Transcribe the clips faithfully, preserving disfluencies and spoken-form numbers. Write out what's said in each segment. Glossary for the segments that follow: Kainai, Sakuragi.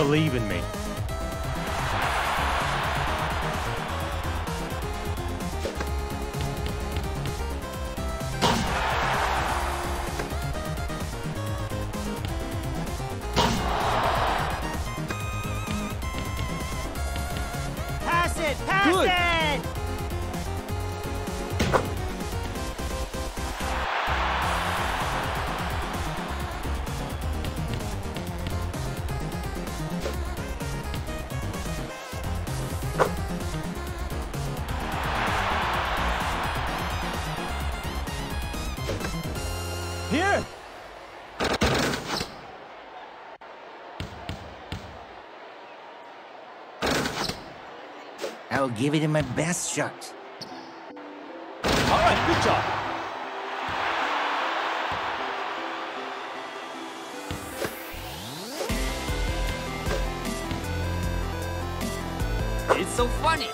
Believe in me. I'll give it my best shot. All right, good job. It's so funny.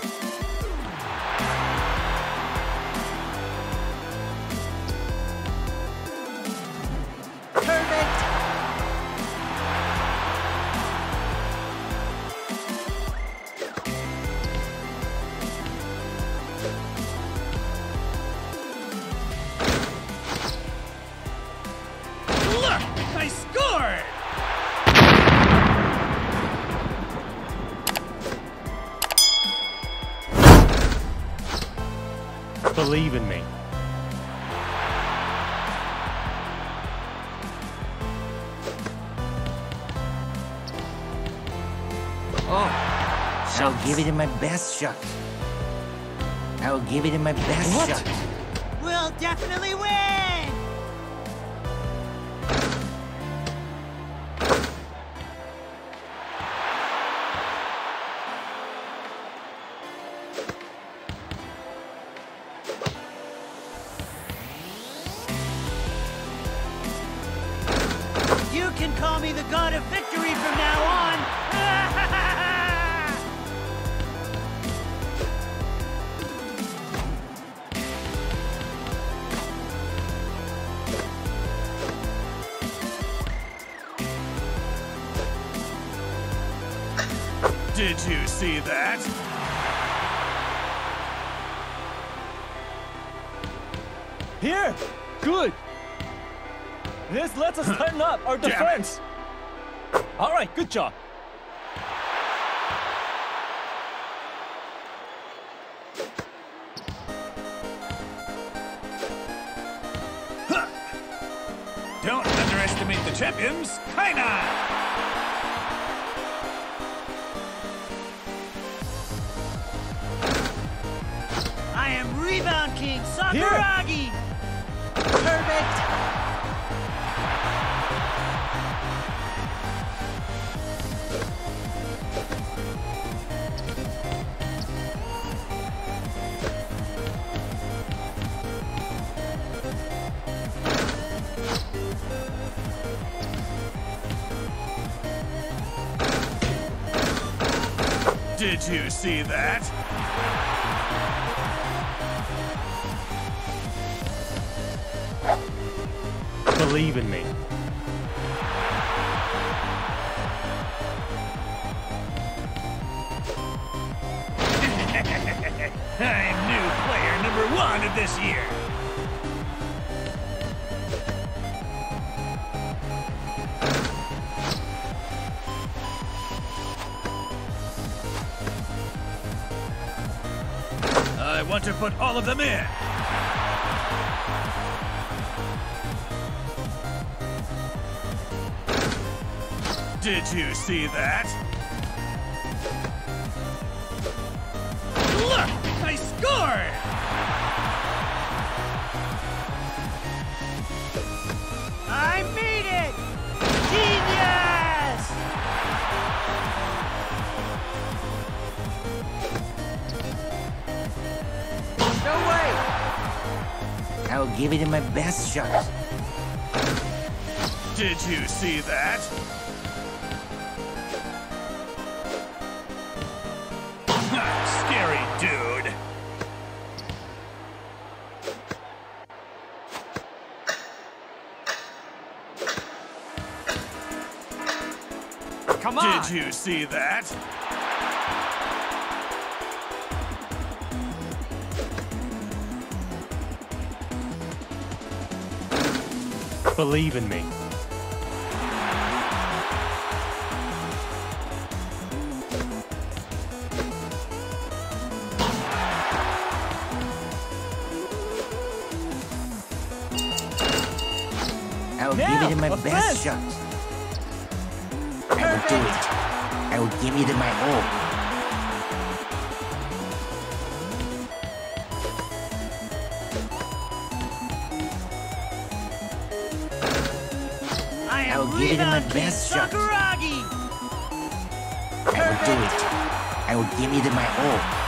Believe in me. Oh, I'll give it my best shot. I'll give it my best what? shot. We'll definitely win. Did you see that? Here! Good! This lets us tighten up our defense! Alright, good job! Huh. Don't underestimate the champions, Kainai! Rebound king, Sakuragi! Here. Perfect! Did you see that? Believe in me. I am new player number one of this year. I want to put all of them in. Did you see that? Look! I scored! I made it! Genius! No way! I'll give it my best shot. Did you see that? Dude. Come on! Did you see that? Believe in me. I'll now, give it my best shot. Perfect. I will do it. I will give it my all. I, I will give it my best shot. Sakuragi. I will do it. I will give it my all.